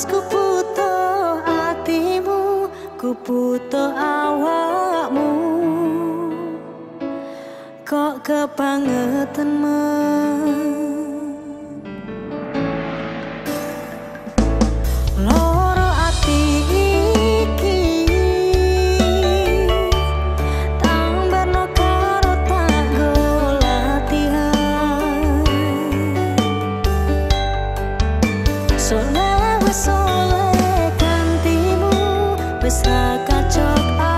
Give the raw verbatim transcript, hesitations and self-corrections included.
Mas ku butuh hatimu, ku butuh awakmu. Kok kebangetan men. Soleh, soleh, gantimu, wis ra kacok.